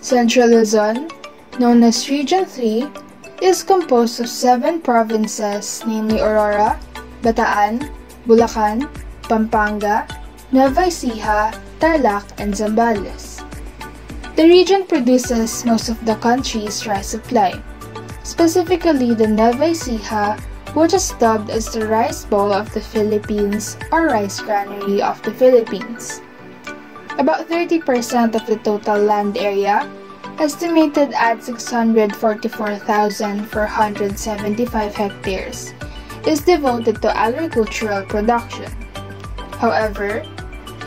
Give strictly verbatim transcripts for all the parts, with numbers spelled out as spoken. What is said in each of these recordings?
Central Luzon, known as Region three, is composed of seven provinces, namely Aurora, Bataan, Bulacan, Pampanga, Nueva Ecija, Tarlac, and Zambales. The region produces most of the country's rice supply, specifically the Nueva Ecija, which is dubbed as the rice bowl of the Philippines or rice granary of the Philippines. About thirty percent of the total land area, estimated at six hundred forty-four thousand four hundred seventy-five hectares, is devoted to agricultural production. However,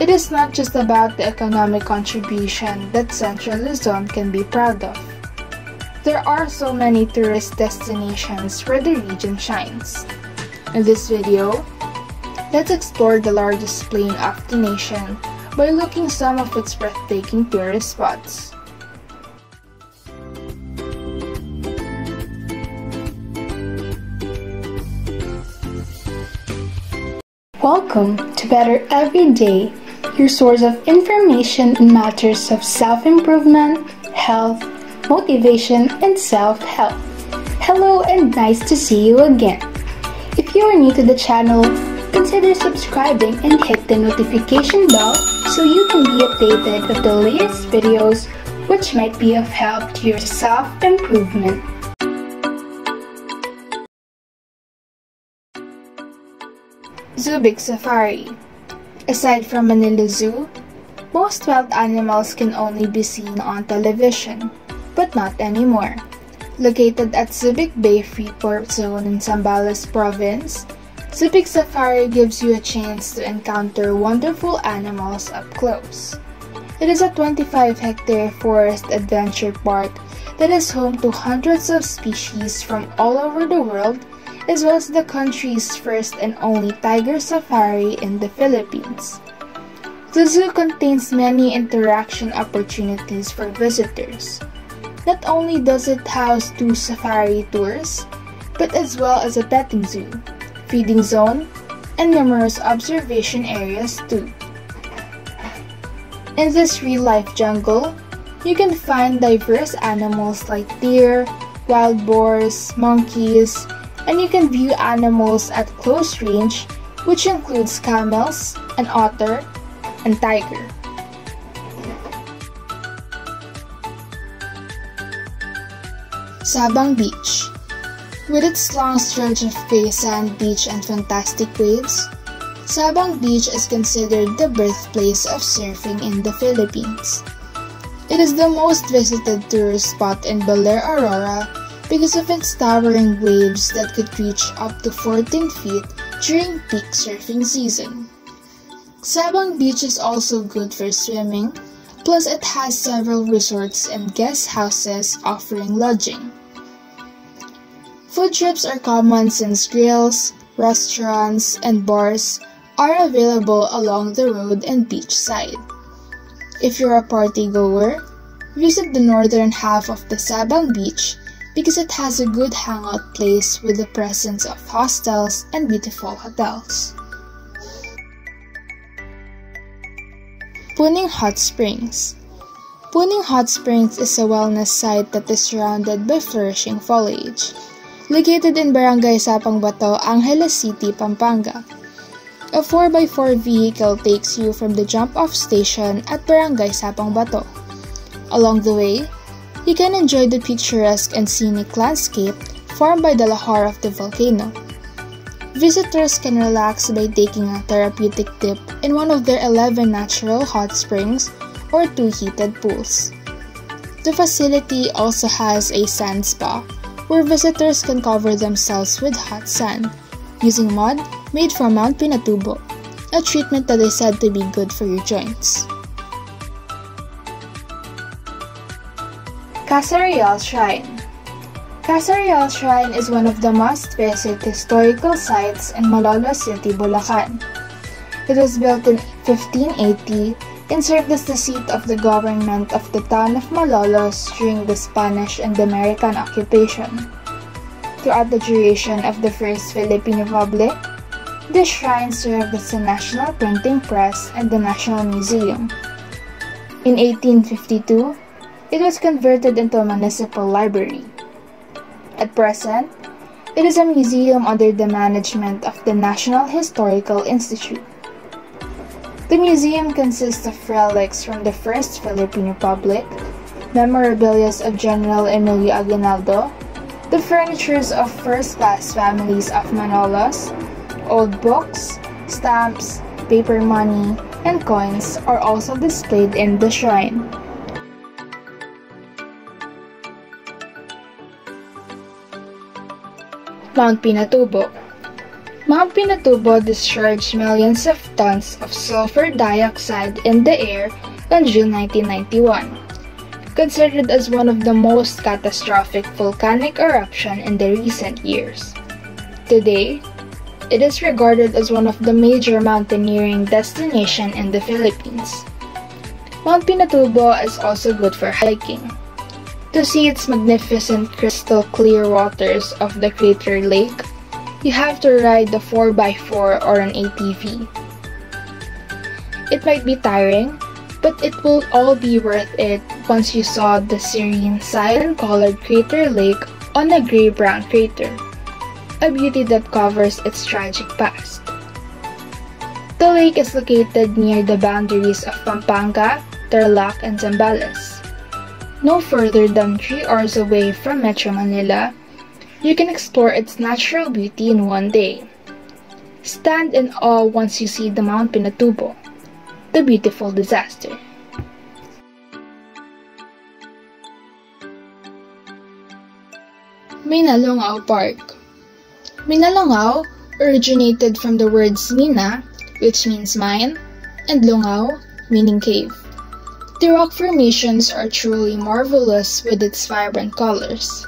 it is not just about the economic contribution that Central Luzon can be proud of. There are so many tourist destinations where the region shines. In this video, let's explore the largest plain of the nation by looking some of its breathtaking tourist spots. Welcome to Better Every Day, your source of information in matters of self-improvement, health, motivation, and self-help. Hello and nice to see you again. If you are new to the channel, consider subscribing and hit the notification bell so you can be updated with the latest videos which might be of help to your self-improvement. Subic Safari. Aside from Manila Zoo, most wild animals can only be seen on television, but not anymore. Located at Subic Bay Freeport Zone in Zambales Province, Subic Safari gives you a chance to encounter wonderful animals up close. It is a twenty-five hectare forest adventure park that is home to hundreds of species from all over the world, as well as the country's first and only tiger safari in the Philippines. The zoo contains many interaction opportunities for visitors. Not only does it house two safari tours, but as well as a petting zoo, feeding zone, and numerous observation areas too. In this real-life jungle, you can find diverse animals like deer, wild boars, monkeys, and you can view animals at close range, which includes camels, an otter, and tiger. Sabang Beach. With its long stretch of gray sand beach and fantastic waves, Sabang Beach is considered the birthplace of surfing in the Philippines. It is the most visited tourist spot in Baler Aurora because of its towering waves that could reach up to fourteen feet during peak surfing season. Sabang Beach is also good for swimming, plus it has several resorts and guest houses offering lodging. Food trips are common since grills, restaurants, and bars are available along the road and beachside. If you're a party goer, visit the northern half of the Sabang Beach because it has a good hangout place with the presence of hostels and beautiful hotels. Puning Hot Springs. Puning Hot Springs is a wellness site that is surrounded by flourishing foliage. Located in Barangay Sapangbato, Angeles City, Pampanga, a four by four vehicle takes you from the jump-off station at Barangay Sapangbato. Along the way, you can enjoy the picturesque and scenic landscape formed by the lahar of the volcano. Visitors can relax by taking a therapeutic dip in one of their eleven natural hot springs or two heated pools. The facility also has a sand spa where visitors can cover themselves with hot sand using mud made from Mount Pinatubo, a treatment that is said to be good for your joints. Casa Real Shrine. Casa Real Shrine is one of the must-visit historical sites in Malolos City, Bulacan. It was built in fifteen eighty and served as the seat of the government of the town of Malolos during the Spanish and American occupation. Throughout the duration of the First Philippine Republic, this shrine served as the National Printing Press and the National Museum. In eighteen fifty-two, it was converted into a municipal library. At present, it is a museum under the management of the National Historical Institute. The museum consists of relics from the First Philippine Republic, memorabilia of General Emilio Aguinaldo, the furnitures of first-class families of Manolos, old books, stamps, paper money, and coins are also displayed in the shrine. Mount Pinatubo. Mount Pinatubo discharged millions of tons of sulfur dioxide in the air on June nineteen ninety-one, considered as one of the most catastrophic volcanic eruption in the recent years. Today, it is regarded as one of the major mountaineering destinations in the Philippines. Mount Pinatubo is also good for hiking. To see its magnificent crystal-clear waters of the crater lake, you have to ride the four by four or an A T V. It might be tiring, but it will all be worth it once you saw the serene cyan-colored crater lake on a gray-brown crater, a beauty that covers its tragic past. The lake is located near the boundaries of Pampanga, Tarlac, and Zambales. No further than three hours away from Metro Manila, you can explore its natural beauty in one day. Stand in awe once you see the Mount Pinatubo, the beautiful disaster. Minalungao Park. Minalungao originated from the words mina, which means mine, and lungao, meaning cave. The rock formations are truly marvelous with its vibrant colors.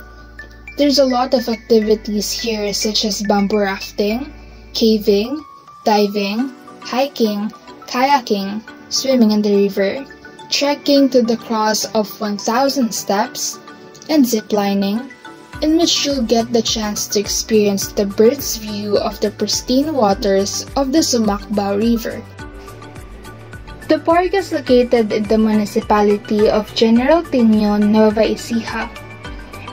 There's a lot of activities here such as bamboo rafting, caving, diving, hiking, kayaking, swimming in the river, trekking to the cross of one thousand steps, and ziplining, in which you'll get the chance to experience the bird's view of the pristine waters of the Sumakbao River. The park is located in the municipality of General Tinio, Nueva Ecija.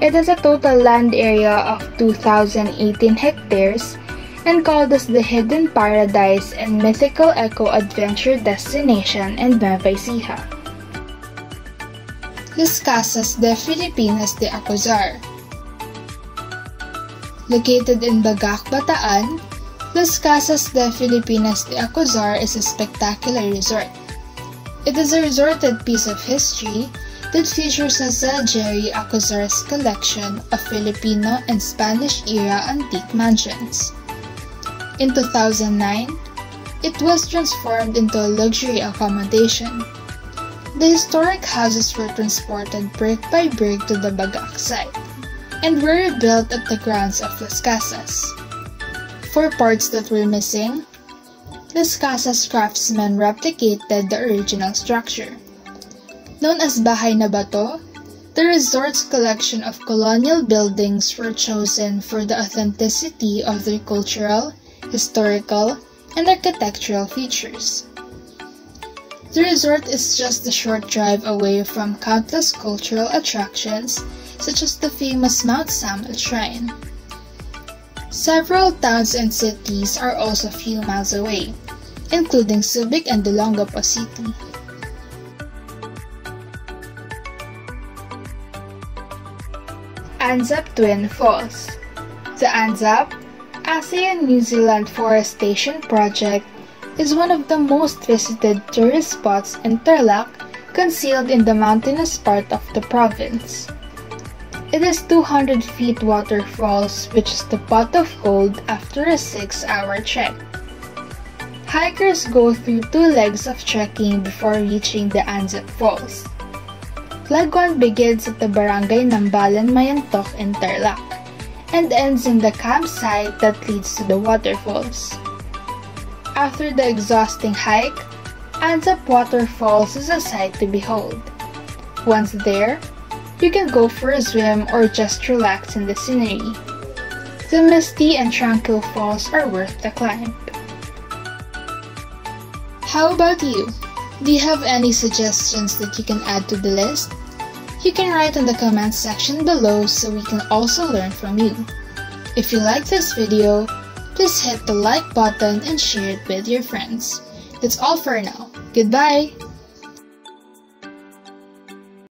It has a total land area of two thousand eighteen hectares and called as the hidden paradise and mythical eco-adventure destination in Nueva Ecija. Las Casas de Filipinas de Acuzar. Located in Bagak, Bataan, Las Casas de Filipinas de Acuzar is a spectacular resort. It is a resorted piece of history that features a Zalgeri Acuzares collection of Filipino and Spanish-era antique mansions. In two thousand nine, it was transformed into a luxury accommodation. The historic houses were transported brick by brick to the Bagak site and were rebuilt at the grounds of Las Casas. For parts that were missing, Las Casas craftsmen replicated the original structure. Known as Bahay na Bato, the resort's collection of colonial buildings were chosen for the authenticity of their cultural, historical, and architectural features. The resort is just a short drive away from countless cultural attractions such as the famous Mount Samuel Shrine. Several towns and cities are also a few miles away, including Subic and Minalungao City. Anzap Twin Falls. The Anzap, ASEAN New Zealand Forestation Project is one of the most visited tourist spots in Tarlac, concealed in the mountainous part of the province. It is two hundred feet waterfalls, which is the pot of gold after a six hour trek. Hikers go through two legs of trekking before reaching the Anzap Falls. Leg one begins at the barangay Nambalan Mayantok in Tarlac and ends in the campsite that leads to the waterfalls. After the exhausting hike, Anzap Waterfalls is a sight to behold. Once there, you can go for a swim or just relax in the scenery. The misty and tranquil falls are worth the climb. How about you? Do you have any suggestions that you can add to the list? you can write in the comments section below so we can also learn from you. If you like this video, please hit the like button and share it with your friends. That's all for now. Goodbye!